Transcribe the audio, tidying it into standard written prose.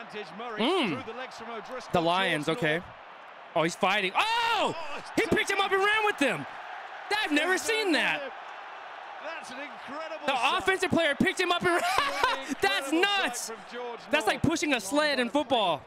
advantage. Murray through the legs from O'Driscoll. The Lions, okay. Oh, he's fighting. Oh! He picked him up and ran with him. I've never seen that. That's an incredible offensive player picked him up and ran. That's nuts. That's like pushing a sled in football.